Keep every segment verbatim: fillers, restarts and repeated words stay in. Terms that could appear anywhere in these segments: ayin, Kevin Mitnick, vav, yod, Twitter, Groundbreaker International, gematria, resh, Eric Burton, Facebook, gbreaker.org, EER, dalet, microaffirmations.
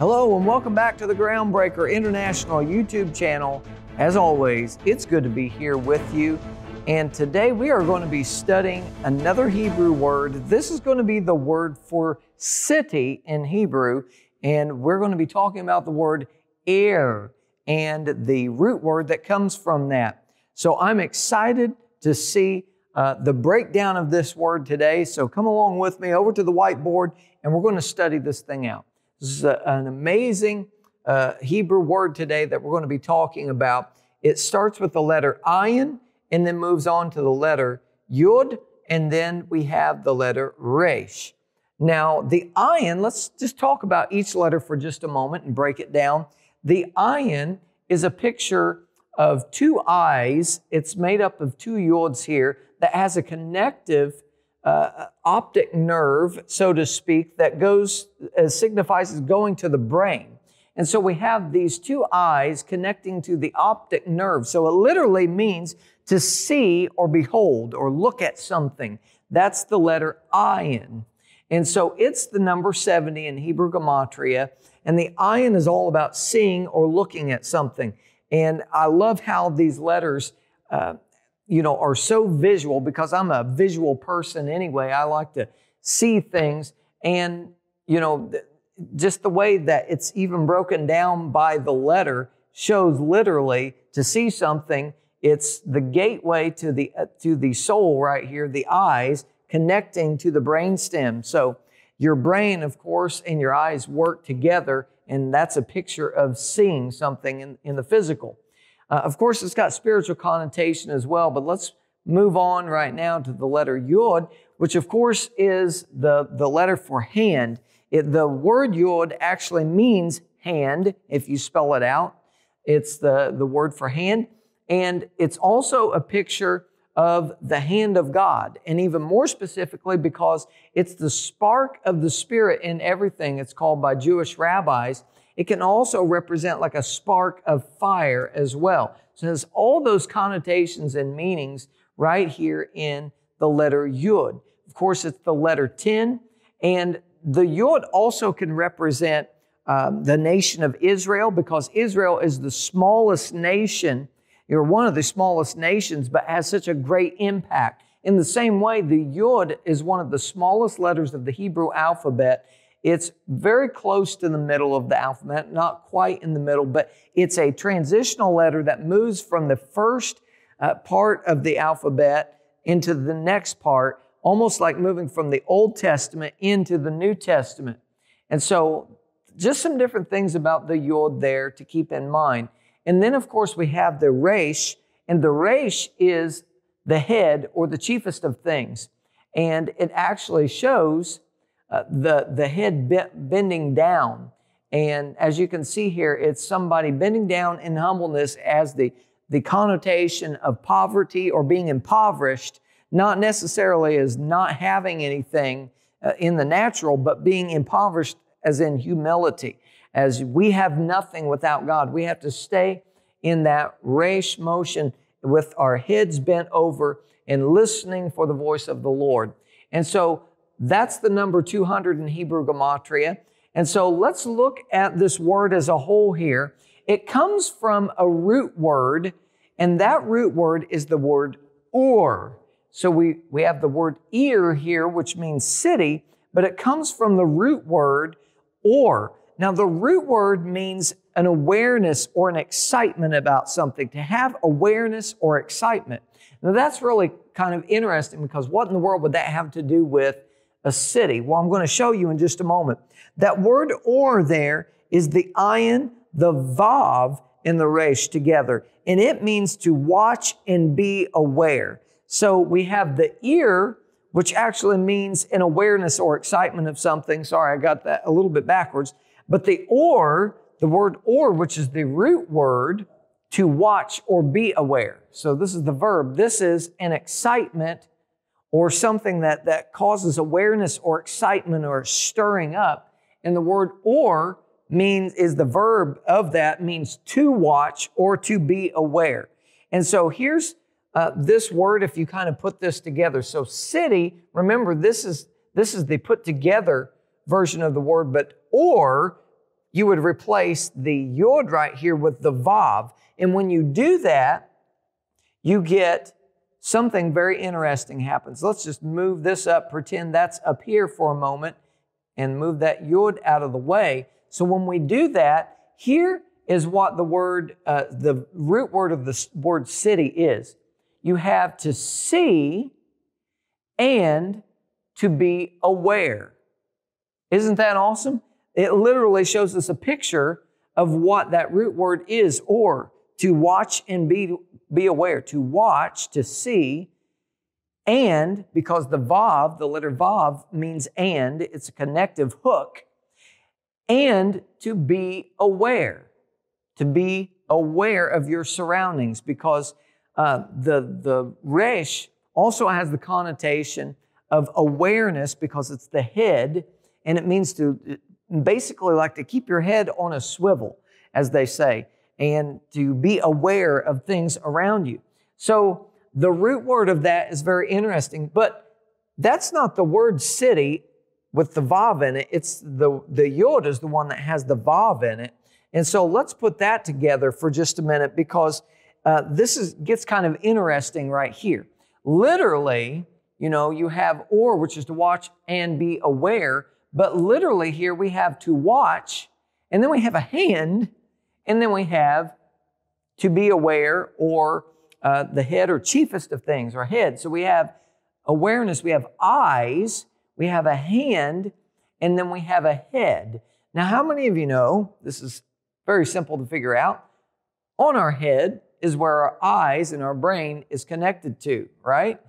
Hello and welcome back to the Groundbreaker International YouTube channel. As always, it's good to be here with you. And today we are going to be studying another Hebrew word. This is going to be the word for city in Hebrew. And we're going to be talking about the word er and the root word that comes from that. So I'm excited to see uh, the breakdown of this word today. So come along with me over to the whiteboard and we're going to study this thing out. This is a, an amazing uh, Hebrew word today that we're going to be talking about. It starts with the letter ayin and then moves on to the letter yod, and then we have the letter resh. Now, the ayin, let's just talk about each letter for just a moment and break it down. The ayin is a picture of two eyes. It's made up of two yods here that has a connective Uh, optic nerve, so to speak, that goes, uh, signifies is going to the brain. And so we have these two eyes connecting to the optic nerve. So it literally means to see or behold or look at something. That's the letter ayin. And so it's the number seventy in Hebrew gematria. And the ayin is all about seeing or looking at something. And I love how these letters uh, you know, are so visual, because I'm a visual person anyway. I like to see things, and, you know, just the way that it's even broken down by the letter shows literally to see something. It's the gateway to the, uh, to the soul right here, the eyes connecting to the brain stem. So your brain, of course, and your eyes work together, and that's a picture of seeing something in, in the physical. Uh, of course, it's got spiritual connotation as well, but let's move on right now to the letter yod, which of course is the, the letter for hand. It, the word yod actually means hand, if you spell it out. It's the, the word for hand, and it's also a picture of the hand of God, and even more specifically because it's the spark of the Spirit in everything. It's called by Jewish rabbis. It can also represent like a spark of fire as well. So there's all those connotations and meanings right here in the letter yod. Of course, it's the letter ten. And the yod also can represent um, the nation of Israel, because Israel is the smallest nation. You're one of the smallest nations, but has such a great impact. In the same way, the yod is one of the smallest letters of the Hebrew alphabet. It's very close to the middle of the alphabet, not quite in the middle, but it's a transitional letter that moves from the first uh, part of the alphabet into the next part, almost like moving from the Old Testament into the New Testament. And so just some different things about the yod there to keep in mind. And then, of course, we have the resh, and the resh is the head or the chiefest of things. And it actually shows Uh, the, the head bending down. And as you can see here, it's somebody bending down in humbleness, as the, the connotation of poverty or being impoverished, not necessarily as not having anything uh, in the natural, but being impoverished as in humility. As we have nothing without God, we have to stay in that resh motion with our heads bent over and listening for the voice of the Lord. And so that's the number two hundred in Hebrew gematria. And so let's look at this word as a whole here. It comes from a root word, and that root word is the word ur. So we, we have the word ear here, which means city, but it comes from the root word or. Now, the root word means an awareness or an excitement about something, to have awareness or excitement. Now, that's really kind of interesting, because what in the world would that have to do with a city? Well, I'm going to show you in just a moment. That word or there is the ayin, the vav, and the resh together. And it means to watch and be aware. So we have the ear, which actually means an awareness or excitement of something. Sorry, I got that a little bit backwards. But the or, the word or, which is the root word, to watch or be aware. So this is the verb. This is an excitement or something that, that causes awareness or excitement or stirring up. And the word or means, is the verb of that, means to watch or to be aware. And so here's uh, this word if you kind of put this together. So city, remember, this is, this is the put together version of the word, but or you would replace the yod right here with the vav. And when you do that, you get something very interesting happens. Let's just move this up, pretend that's up here for a moment, and move that yod out of the way. So when we do that, here is what the word, uh, the root word of the word city is. You have to see and to be aware. Isn't that awesome? It literally shows us a picture of what that root word is, or to watch and be, be aware. To watch, to see, and, because the vav, the letter vav, means and, it's a connective hook, and to be aware. To be aware of your surroundings, because uh, the, the resh also has the connotation of awareness, because it's the head, and it means to basically like to keep your head on a swivel, as they say, and to be aware of things around you. So the root word of that is very interesting, but that's not the word city with the vav in it. It's the, the yod is the one that has the vav in it. And so let's put that together for just a minute, because uh, this is, gets kind of interesting right here. Literally, you know, you have or, which is to watch and be aware, but literally here we have to watch, and then we have a hand, and then we have to be aware, or uh, the head or chiefest of things, or head. So we have awareness, we have eyes, we have a hand, and then we have a head. Now, how many of you know, this is very simple to figure out, on our head is where our eyes and our brain is connected to, right?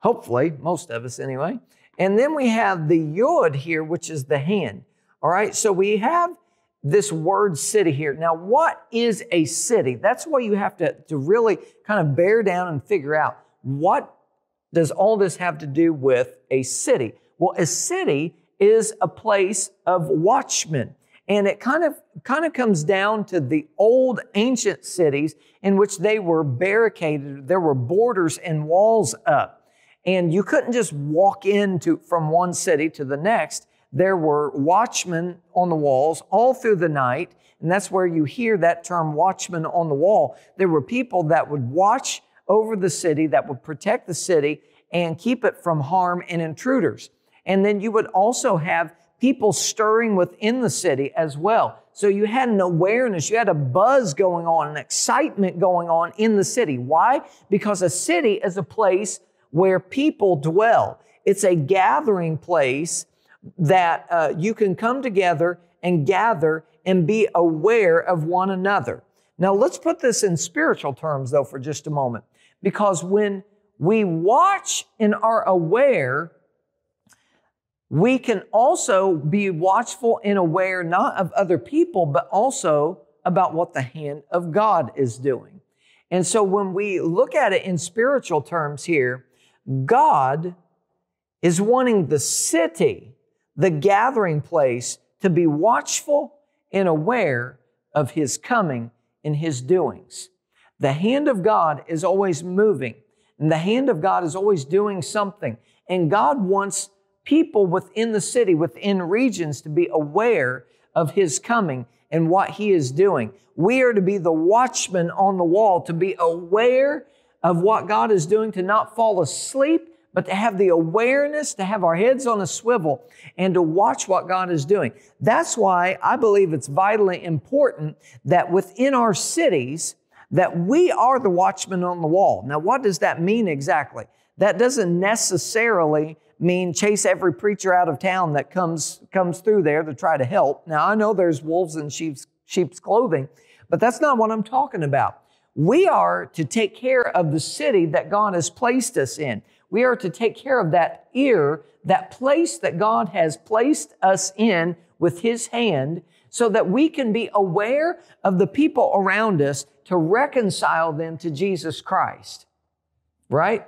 Hopefully, most of us anyway. And then we have the yod here, which is the hand. All right, so we have this word city here. Now, what is a city? That's why you have to, to really kind of bear down and figure out, what does all this have to do with a city? Well, a city is a place of watchmen. And it kind of, kind of comes down to the old ancient cities in which they were barricaded. There were borders and walls up. And you couldn't just walk into from one city to the next. There were watchmen on the walls all through the night. And that's where you hear that term, watchman on the wall. There were people that would watch over the city, that would protect the city and keep it from harm and intruders. And then you would also have people stirring within the city as well. So you had an awareness, you had a buzz going on, an excitement going on in the city. Why? Because a city is a place where people dwell. It's a gathering place that uh, you can come together and gather and be aware of one another. Now, let's put this in spiritual terms, though, for just a moment, because when we watch and are aware, we can also be watchful and aware not of other people, but also about what the hand of God is doing. And so when we look at it in spiritual terms here, God is wanting the city, the gathering place, to be watchful and aware of His coming and His doings. The hand of God is always moving, and the hand of God is always doing something. And God wants people within the city, within regions, to be aware of His coming and what He is doing. We are to be the watchman on the wall, to be aware of what God is doing, to not fall asleep, but to have the awareness, to have our heads on a swivel, and to watch what God is doing. That's why I believe it's vitally important that within our cities, that we are the watchmen on the wall. Now, what does that mean exactly? That doesn't necessarily mean chase every preacher out of town that comes, comes through there to try to help. Now, I know there's wolves in sheep's, sheep's clothing, but that's not what I'm talking about. We are to take care of the city that God has placed us in. We are to take care of that ear, that place that God has placed us in with His hand, so that we can be aware of the people around us to reconcile them to Jesus Christ, right?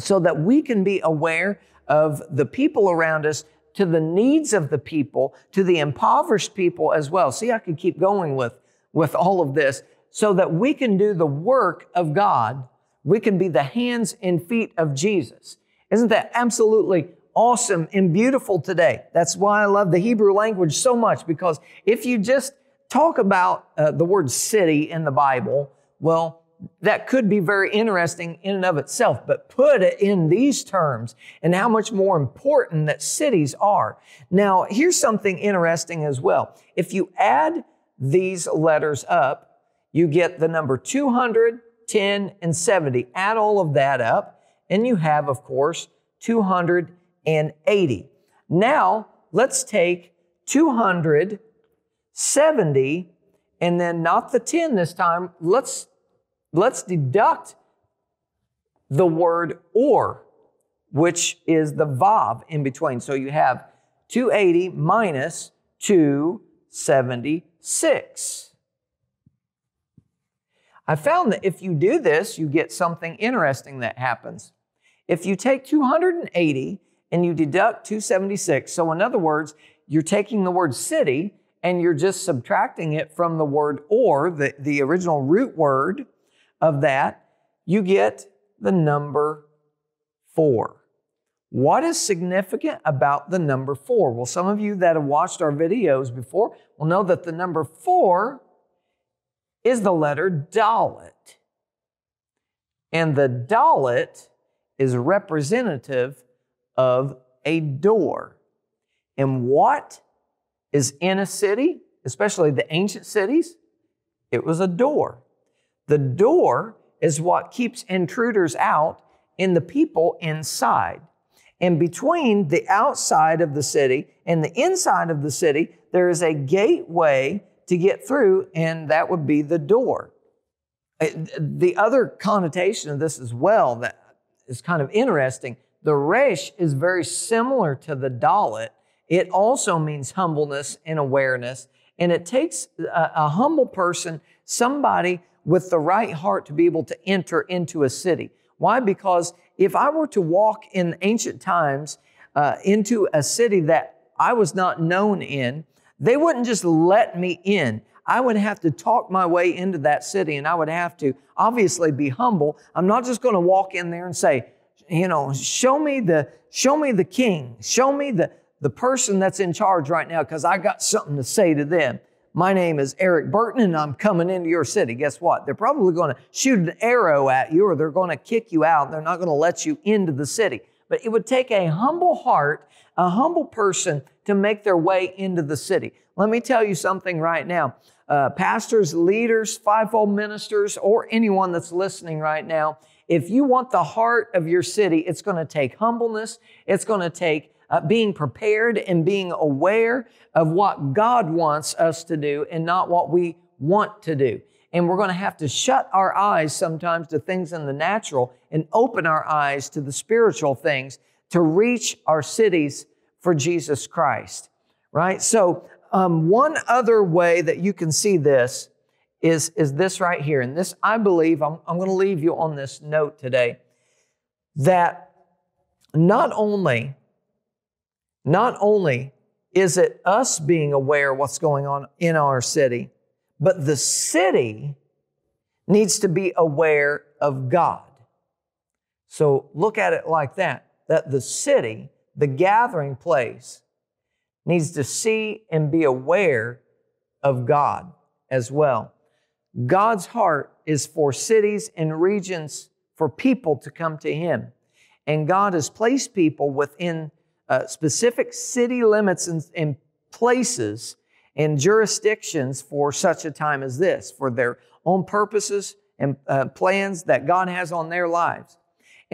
So that we can be aware of the people around us, to the needs of the people, to the impoverished people as well. See, I could keep going with, with all of this, so that we can do the work of God. We can be the hands and feet of Jesus. Isn't that absolutely awesome and beautiful today. That's why I love the Hebrew language so much, because if you just talk about uh, the word city in the Bible, well, that could be very interesting in and of itself, but put it in these terms and how much more important that cities are. Now, here's something interesting as well. If you add these letters up, you get the number two hundred, ten, and seventy. Add all of that up, and you have, of course, two hundred eighty. Now, let's take two hundred seventy, and then not the ten this time. Let's Let's deduct the word or, which is the vav in between. So you have two hundred eighty minus two hundred seventy-six. I found that if you do this, you get something interesting that happens. If you take two hundred eighty and you deduct two hundred seventy-six, so in other words, you're taking the word city and you're just subtracting it from the word or, the, the original root word of that, you get the number four. What is significant about the number four? Well, some of you that have watched our videos before will know that the number four is the letter Dalet. And the Dalet is representative of a door. And what is in a city, especially the ancient cities? It was a door. The door is what keeps intruders out and the people inside. And between the outside of the city and the inside of the city, there is a gateway to get through, and that would be the door. The other connotation of this as well that is kind of interesting, the resh is very similar to the dalet. It also means humbleness and awareness, and it takes a, a humble person, somebody with the right heart, to be able to enter into a city. Why? Because if I were to walk in ancient times uh, into a city that I was not known in, they wouldn't just let me in. I would have to talk my way into that city, and I would have to obviously be humble. I'm not just going to walk in there and say, you know, show me the, show me the king, show me the, the person that's in charge right now, because I got something to say to them. My name is Eric Burton, and I'm coming into your city. Guess what? They're probably going to shoot an arrow at you, or they're going to kick you out. They're not going to let you into the city. But it would take a humble heart, a humble person, to make their way into the city. Let me tell you something right now. Uh, pastors, leaders, fivefold ministers, or anyone that's listening right now, if you want the heart of your city, it's going to take humbleness. It's going to take Uh, being prepared and being aware of what God wants us to do and not what we want to do. And we're going to have to shut our eyes sometimes to things in the natural and open our eyes to the spiritual things to reach our cities for Jesus Christ, right? So um, one other way that you can see this is, is this right here. And this, I believe, I'm, I'm going to leave you on this note today, that not only... Not only is it us being aware of what's going on in our city, but the city needs to be aware of God. So look at it like that, that the city, the gathering place, needs to see and be aware of God as well. God's heart is for cities and regions, for people to come to Him. And God has placed people within Uh, specific city limits and, and places and jurisdictions for such a time as this, for their own purposes and uh, plans that God has on their lives.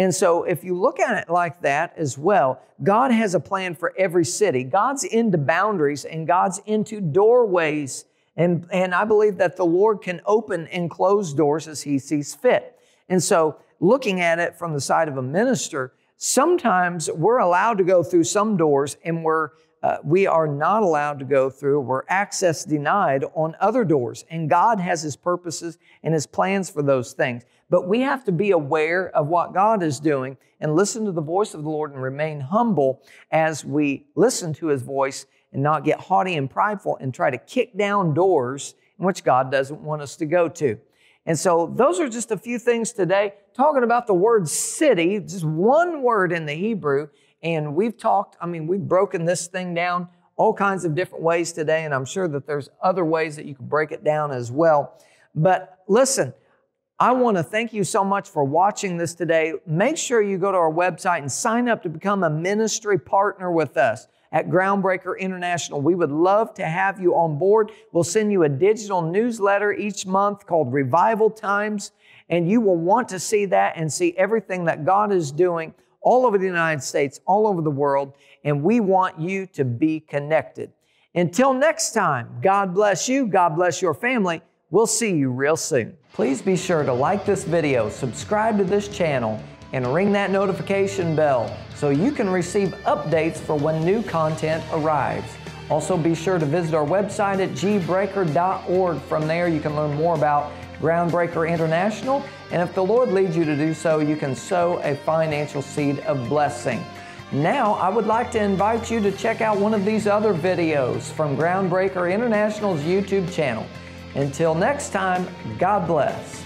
And so if you look at it like that as well, God has a plan for every city. God's into boundaries, and God's into doorways. And, and I believe that the Lord can open and close doors as He sees fit. And so looking at it from the side of a minister, sometimes we're allowed to go through some doors, and we're, uh, we are not allowed to go through. We're access denied on other doors, and God has His purposes and His plans for those things. But we have to be aware of what God is doing and listen to the voice of the Lord and remain humble as we listen to His voice and not get haughty and prideful and try to kick down doors in which God doesn't want us to go to. And so those are just a few things today, talking about the word city, just one word in the Hebrew, And we've talked, I mean, we've broken this thing down all kinds of different ways today, and I'm sure that there's other ways that you can break it down as well. But listen, I want to thank you so much for watching this today. Make sure you go to our website and sign up to become a ministry partner with us at Groundbreaker International. We would love to have you on board. We'll send you a digital newsletter each month called Revival Times, and you will want to see that and see everything that God is doing all over the United States, all over the world, and we want you to be connected. Until next time, God bless you, God bless your family. We'll see you real soon. Please be sure to like this video, subscribe to this channel, and ring that notification bell so you can receive updates for when new content arrives. Also, be sure to visit our website at g breaker dot org. From there, you can learn more about Groundbreaker International, and if the Lord leads you to do so, you can sow a financial seed of blessing. Now, I would like to invite you to check out one of these other videos from Groundbreaker International's YouTube channel. Until next time, God bless.